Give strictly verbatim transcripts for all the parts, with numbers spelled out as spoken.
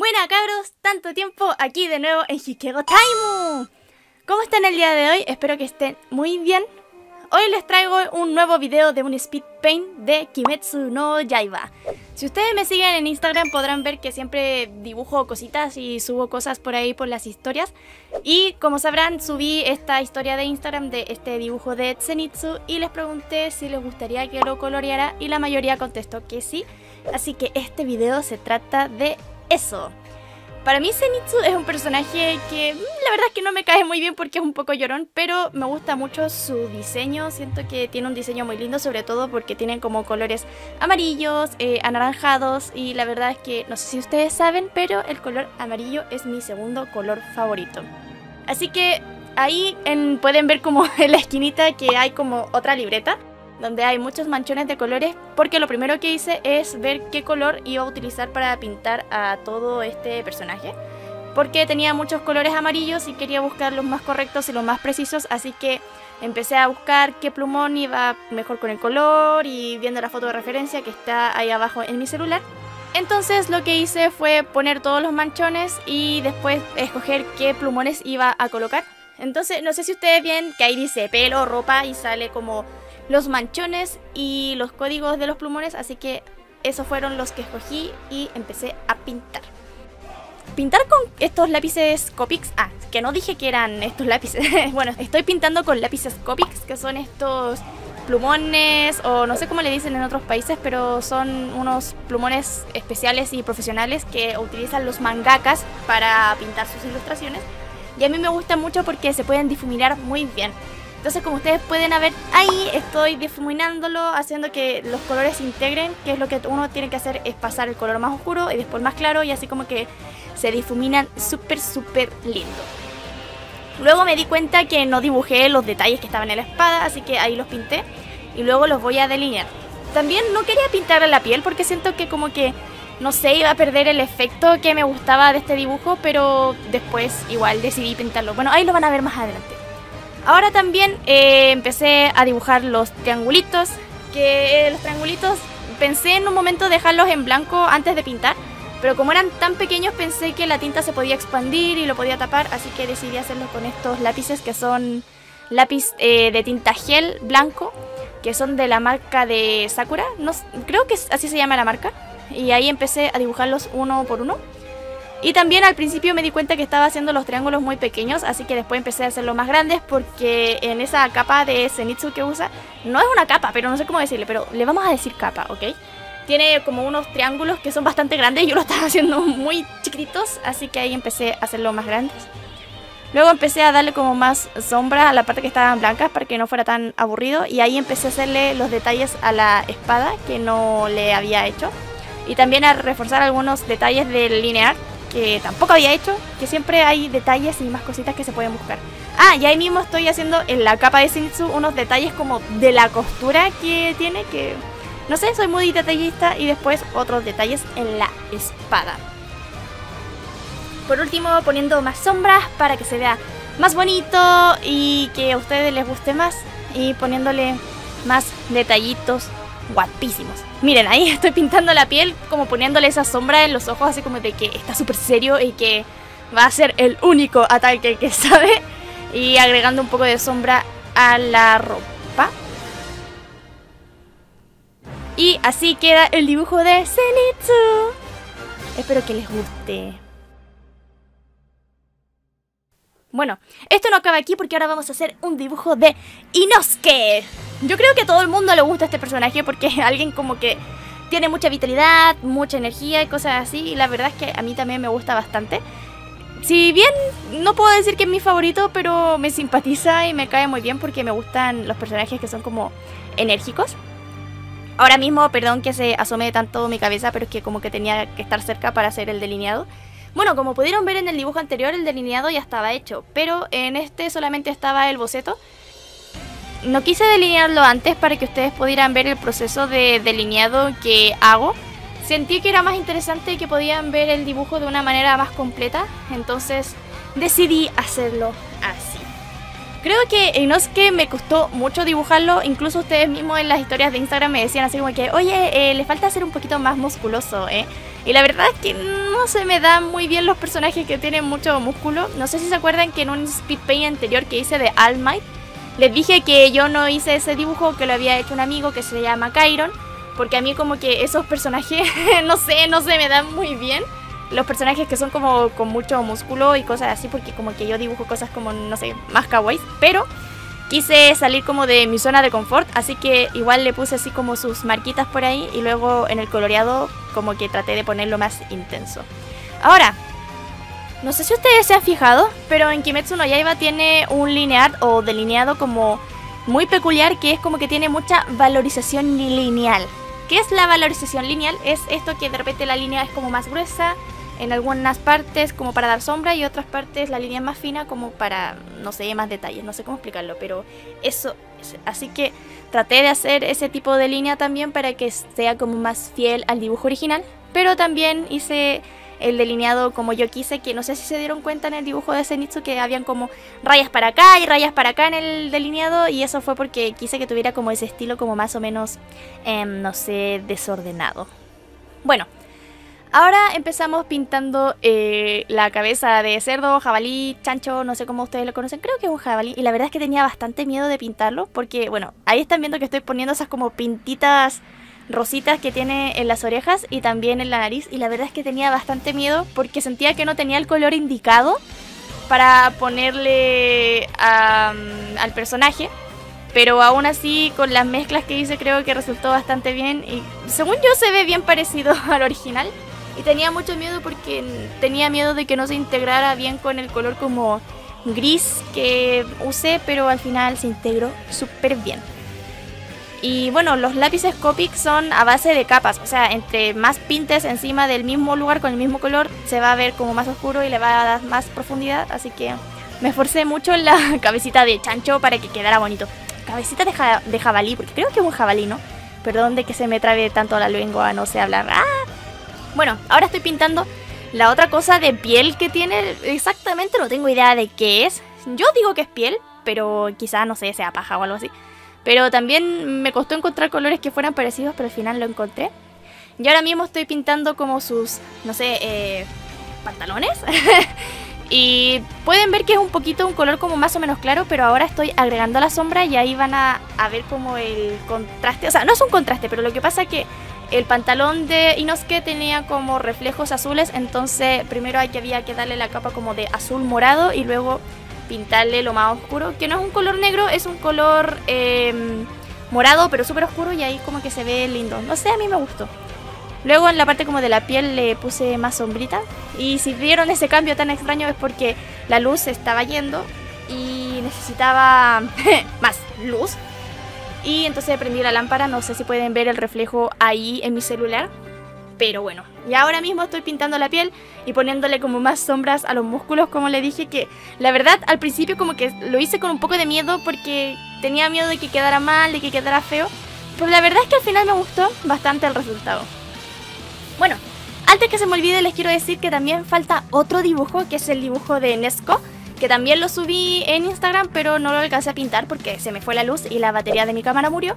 Buenas cabros, tanto tiempo aquí de nuevo en HikegoTime. ¿Cómo están el día de hoy? Espero que estén muy bien. Hoy les traigo un nuevo video de un speed paint de Kimetsu no Yaiba. Si ustedes me siguen en Instagram podrán ver que siempre dibujo cositas y subo cosas por ahí por las historias. Y como sabrán, subí esta historia de Instagram de este dibujo de Zenitsu y les pregunté si les gustaría que lo coloreara y la mayoría contestó que sí. Así que este video se trata de eso. Para mí Zenitsu es un personaje que la verdad es que no me cae muy bien porque es un poco llorón, pero me gusta mucho su diseño. Siento que tiene un diseño muy lindo, sobre todo porque tienen como colores amarillos, eh, anaranjados, y la verdad es que no sé si ustedes saben, pero el color amarillo es mi segundo color favorito. Así que ahí en, pueden ver como en la esquinita que hay como otra libreta donde hay muchos manchones de colores, porque lo primero que hice es ver qué color iba a utilizar para pintar a todo este personaje, porque tenía muchos colores amarillos y quería buscar los más correctos y los más precisos, así que empecé a buscar qué plumón iba mejor con el color y viendo la foto de referencia que está ahí abajo en mi celular. Entonces lo que hice fue poner todos los manchones y después escoger qué plumones iba a colocar. Entonces no sé si ustedes ven que ahí dice pelo, ropa y sale como los manchones y los códigos de los plumones, así que esos fueron los que escogí y empecé a pintar. Pintar con estos lápices Copic, ah, que no dije que eran estos lápices, bueno, estoy pintando con lápices Copic, que son estos plumones, o no sé cómo le dicen en otros países, pero son unos plumones especiales y profesionales que utilizan los mangakas para pintar sus ilustraciones, y a mí me gustan mucho porque se pueden difuminar muy bien. Entonces, como ustedes pueden ver, ahí estoy difuminándolo, haciendo que los colores se integren, que es lo que uno tiene que hacer, es pasar el color más oscuro y después más claro, y así como que se difuminan súper, súper lindo. Luego me di cuenta que no dibujé los detalles que estaban en la espada, así que ahí los pinté y luego los voy a delinear. También no quería pintarle la piel porque siento que como que, no sé, iba a perder el efecto que me gustaba de este dibujo, pero después igual decidí pintarlo. Bueno, ahí lo van a ver más adelante. Ahora también eh, empecé a dibujar los triangulitos, que eh, los triangulitos pensé en un momento dejarlos en blanco antes de pintar, pero como eran tan pequeños pensé que la tinta se podía expandir y lo podía tapar, así que decidí hacerlo con estos lápices que son lápiz eh, de tinta gel blanco, que son de la marca de Sakura, no, creo que así se llama la marca, y ahí empecé a dibujarlos uno por uno. Y también al principio me di cuenta que estaba haciendo los triángulos muy pequeños, así que después empecé a hacerlos más grandes porque en esa capa de Zenitsu que usa, no es una capa, pero no sé cómo decirle, pero le vamos a decir capa, ¿ok? Tiene como unos triángulos que son bastante grandes, yo lo estaba haciendo muy chiquititos, así que ahí empecé a hacerlos más grandes. Luego empecé a darle como más sombra a la parte que estaban blancas para que no fuera tan aburrido, y ahí empecé a hacerle los detalles a la espada que no le había hecho, y también a reforzar algunos detalles del linear que tampoco había hecho, que siempre hay detalles y más cositas que se pueden buscar. Ah, y ahí mismo estoy haciendo en la capa de Zenitsu unos detalles como de la costura que tiene, que no sé, soy muy detallista, y después otros detalles en la espada. Por último, poniendo más sombras para que se vea más bonito y que a ustedes les guste más, y poniéndole más detallitos guapísimos. Miren, ahí estoy pintando la piel como poniéndole esa sombra en los ojos, así como de que está súper serio y que va a ser el único ataque que sabe, y agregando un poco de sombra a la ropa. Y así queda el dibujo de Zenitsu. Espero que les guste. Bueno, esto no acaba aquí porque ahora vamos a hacer un dibujo de Inosuke. Yo creo que a todo el mundo le gusta este personaje porque es alguien como que tiene mucha vitalidad, mucha energía y cosas así, y la verdad es que a mí también me gusta bastante. Si bien no puedo decir que es mi favorito, pero me simpatiza y me cae muy bien porque me gustan los personajes que son como enérgicos. Ahora mismo, perdón que se asome tanto mi cabeza, pero es que como que tenía que estar cerca para hacer el delineado. Bueno, como pudieron ver en el dibujo anterior, el delineado ya estaba hecho, pero en este solamente estaba el boceto. No quise delinearlo antes para que ustedes pudieran ver el proceso de delineado que hago. Sentí que era más interesante y que podían ver el dibujo de una manera más completa, entonces decidí hacerlo así. Creo que Inosuke me costó mucho dibujarlo, incluso ustedes mismos en las historias de Instagram me decían así como que, oye, eh, le falta ser un poquito más musculoso, ¿eh? Y la verdad es que no no se me dan muy bien los personajes que tienen mucho músculo. No sé si se acuerdan que en un speedpaint anterior que hice de All Might, les dije que yo no hice ese dibujo, que lo había hecho un amigo que se llama Kairon, porque a mí como que esos personajes, no sé, no se me dan muy bien. Los personajes que son como con mucho músculo y cosas así, porque como que yo dibujo cosas como, no sé, más kawaii. Pero quise salir como de mi zona de confort, así que igual le puse así como sus marquitas por ahí. Y luego en el coloreado como que traté de ponerlo más intenso. Ahora, no sé si ustedes se han fijado, pero en Kimetsu no Yaiba tiene un lineal o delineado como muy peculiar, que es como que tiene mucha valorización lineal. ¿Qué es la valorización lineal? Es esto que de repente la línea es como más gruesa en algunas partes como para dar sombra, y otras partes la línea es más fina como para, no sé, más detalles. No sé cómo explicarlo, pero eso es. Así que traté de hacer ese tipo de línea también para que sea como más fiel al dibujo original. Pero también hice el delineado como yo quise, que no sé si se dieron cuenta en el dibujo de Zenitsu que habían como rayas para acá y rayas para acá en el delineado, y eso fue porque quise que tuviera como ese estilo como más o menos, eh, no sé, desordenado. Bueno, ahora empezamos pintando eh, la cabeza de cerdo, jabalí, chancho, no sé cómo ustedes lo conocen, creo que es un jabalí, y la verdad es que tenía bastante miedo de pintarlo, porque bueno, ahí están viendo que estoy poniendo esas como pintitas rositas que tiene en las orejas y también en la nariz, y la verdad es que tenía bastante miedo porque sentía que no tenía el color indicado para ponerle a, al personaje, pero aún así con las mezclas que hice creo que resultó bastante bien, y según yo se ve bien parecido al original. Y tenía mucho miedo porque tenía miedo de que no se integrara bien con el color como gris que usé, pero al final se integró súper bien. Y bueno, los lápices Copic son a base de capas, o sea, entre más pintes encima del mismo lugar con el mismo color, se va a ver como más oscuro y le va a dar más profundidad. Así que me esforcé mucho en la cabecita de chancho para que quedara bonito. Cabecita de, ja de jabalí, porque creo que es un jabalí, ¿no? Perdón de que se me trabe tanto la lengua, no sé hablar. ¡Ah! Bueno, ahora estoy pintando la otra cosa de piel que tiene. Exactamente no tengo idea de qué es. Yo digo que es piel, pero quizá, no sé, sea paja o algo así. Pero también me costó encontrar colores que fueran parecidos, pero al final lo encontré. Y ahora mismo estoy pintando como sus, no sé, eh, pantalones. Y pueden ver que es un poquito un color como más o menos claro, pero ahora estoy agregando la sombra y ahí van a, a ver como el contraste. O sea, no es un contraste, pero lo que pasa es que el pantalón de Inosuke tenía como reflejos azules. Entonces primero hay que, había que darle la capa como de azul morado y luego pintarle lo más oscuro, que no es un color negro, es un color eh, morado, pero súper oscuro, y ahí como que se ve lindo. No sé, a mí me gustó. Luego en la parte como de la piel le puse más sombrita, y si vieron ese cambio tan extraño es porque la luz se estaba yendo y necesitaba más luz, y entonces prendí la lámpara. No sé si pueden ver el reflejo ahí en mi celular, pero bueno. Y ahora mismo estoy pintando la piel y poniéndole como más sombras a los músculos, como le dije, que la verdad al principio como que lo hice con un poco de miedo porque tenía miedo de que quedara mal, de que quedara feo, pero la verdad es que al final me gustó bastante el resultado. Bueno, antes que se me olvide les quiero decir que también falta otro dibujo, que es el dibujo de Nezuko, que también lo subí en Instagram, pero no lo alcancé a pintar porque se me fue la luz y la batería de mi cámara murió.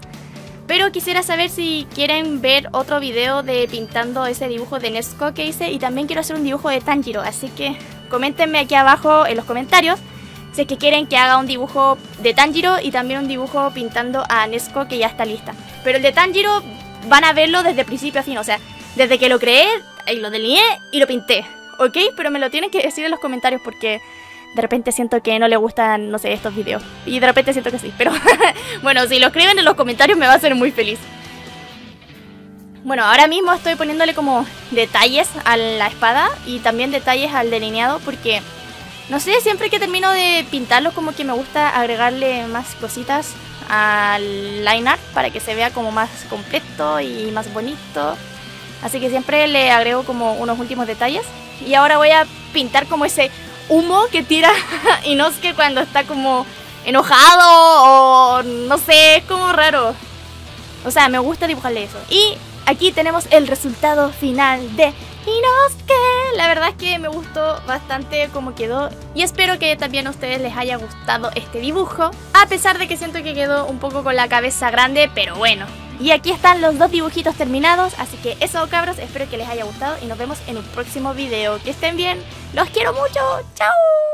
Pero quisiera saber si quieren ver otro video de pintando ese dibujo de Nezuko que hice, y también quiero hacer un dibujo de Tanjiro, así que coméntenme aquí abajo en los comentarios si es que quieren que haga un dibujo de Tanjiro y también un dibujo pintando a Nezuko, que ya está lista. Pero el de Tanjiro van a verlo desde principio a fin, o sea, desde que lo creé, y lo delineé y lo pinté, ¿ok? Pero me lo tienen que decir en los comentarios porque de repente siento que no le gustan, no sé, estos videos. Y de repente siento que sí, pero bueno, si lo escriben en los comentarios me va a hacer muy feliz. Bueno, ahora mismo estoy poniéndole como detalles a la espada y también detalles al delineado, porque no sé, siempre que termino de pintarlo como que me gusta agregarle más cositas al line art para que se vea como más completo y más bonito. Así que siempre le agrego como unos últimos detalles. Y ahora voy a pintar como ese humo que tira Inosuke cuando está como enojado o no sé, es como raro. O sea, me gusta dibujarle eso. Y aquí tenemos el resultado final de Inosuke. La verdad es que me gustó bastante como quedó, y espero que también a ustedes les haya gustado este dibujo, a pesar de que siento que quedó un poco con la cabeza grande, pero bueno. Y aquí están los dos dibujitos terminados, así que eso cabros, espero que les haya gustado y nos vemos en un próximo video. Que estén bien, los quiero mucho, chao.